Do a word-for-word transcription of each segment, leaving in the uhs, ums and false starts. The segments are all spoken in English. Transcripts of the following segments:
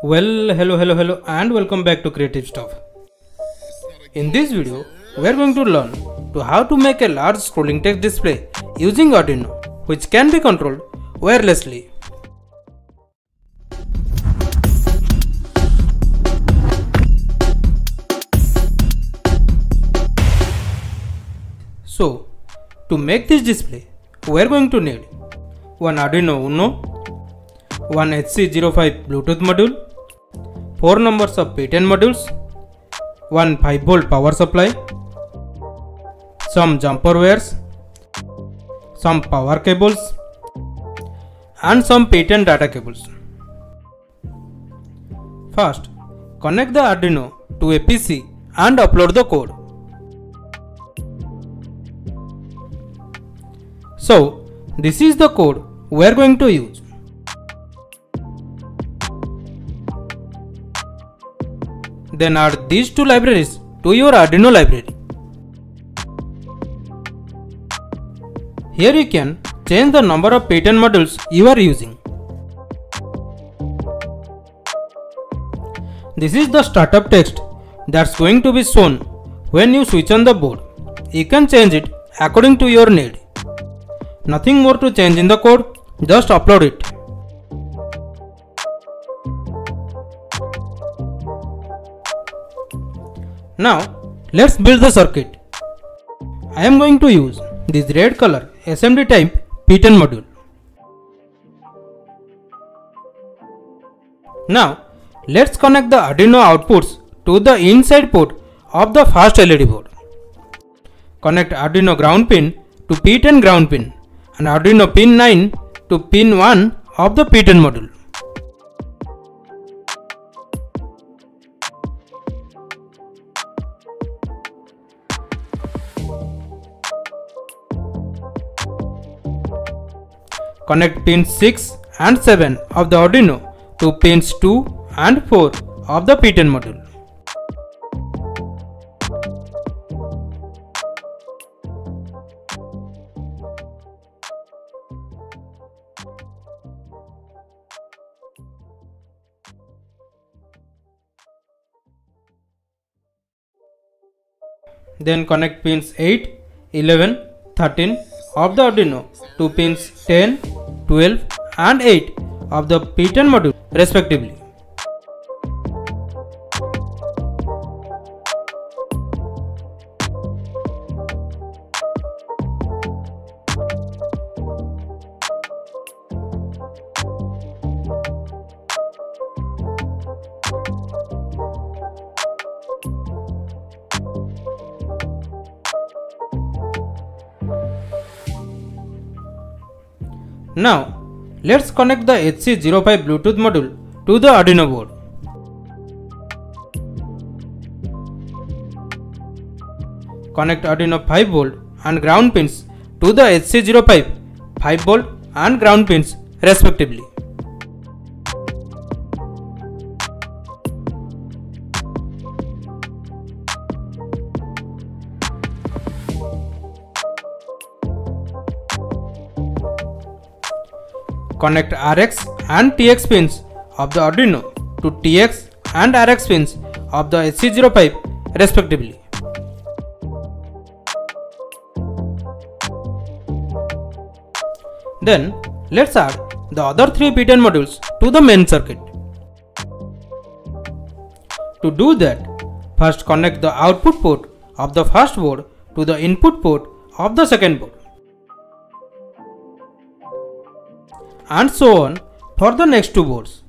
Well, hello, hello, hello, and welcome back to Creative Stuff. In this video, we are going to learn to how to make a large scrolling text display using Arduino, which can be controlled wirelessly. So, to make this display, we are going to need one Arduino UNO, one H C zero five Bluetooth module, four numbers of P ten modules, one five volt power supply, some jumper wires, some power cables, and some P ten data cables. First, connect the Arduino to a P C and upload the code. So, this is the code we are going to use. Then add these two libraries to your Arduino library. Here you can change the number of P ten modules you are using. This is the startup text that's going to be shown when you switch on the board. You can change it according to your need. Nothing more to change in the code, just upload it. Now, let's build the circuit. I am going to use this red color S M D type P ten module. Now, let's connect the Arduino outputs to the inside port of the fast L E D board. Connect Arduino ground pin to P ten ground pin and Arduino pin nine to pin one of the P ten module. Connect pins six and seven of the Arduino to pins two and four of the P ten module. Then connect pins eight, eleven, thirteen of the Arduino to pins ten, twelve and eight of the P ten module respectively. Now, let's connect the H C zero five Bluetooth module to the Arduino board. Connect Arduino five volt and ground pins to the H C zero five five volt and ground pins respectively. Connect R X and T X pins of the Arduino to T X and R X pins of the H C zero five respectively. Then let's add the other three P ten modules to the main circuit. To do that, first connect the output port of the first board to the input port of the second board, and so on for the next two boards.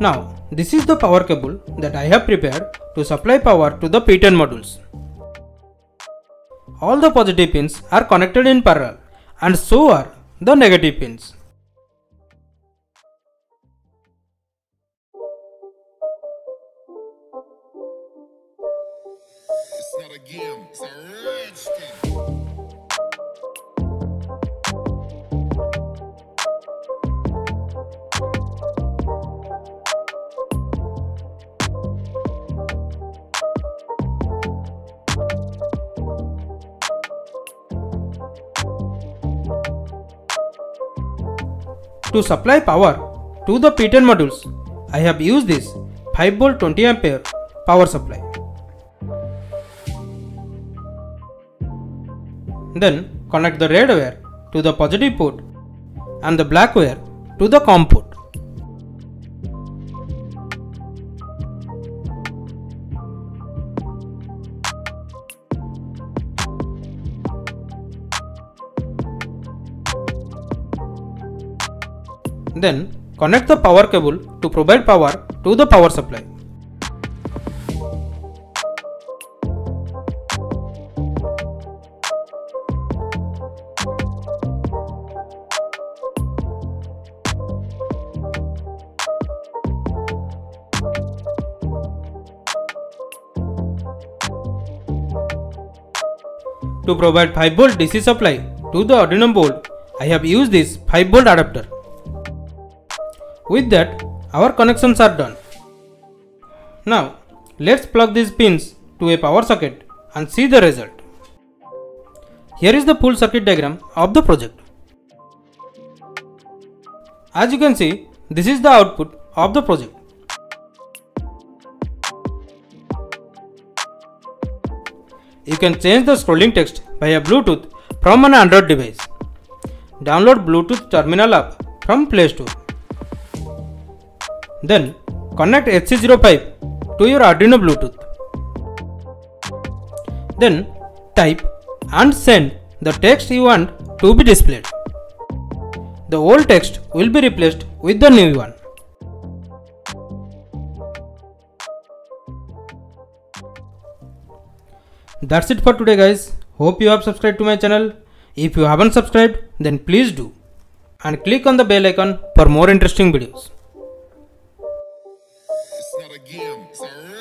Now, this is the power cable that I have prepared to supply power to the P ten modules. All the positive pins are connected in parallel, and so are the negative pins. again. So let's go. To supply power to the P ten modules, I have used this five volt twenty ampere power supply. Then connect the red wire to the positive port and the black wire to the com port. Then connect the power cable to provide power to the power supply. To provide five volt D C supply to the Arduino board, I have used this five volt adapter. With that, our connections are done. Now, let's plug these pins to a power socket and see the result. Here is the full circuit diagram of the project. As you can see, this is the output of the project. You can change the scrolling text via Bluetooth from an Android device. Download Bluetooth Terminal app from Play Store. Then connect H C zero five to your Arduino Bluetooth. Then type and send the text you want to be displayed. The old text will be replaced with the new one. That's it for today, guys. Hope you have subscribed to my channel. If you haven't subscribed, then please do. And click on the bell icon for more interesting videos. Again.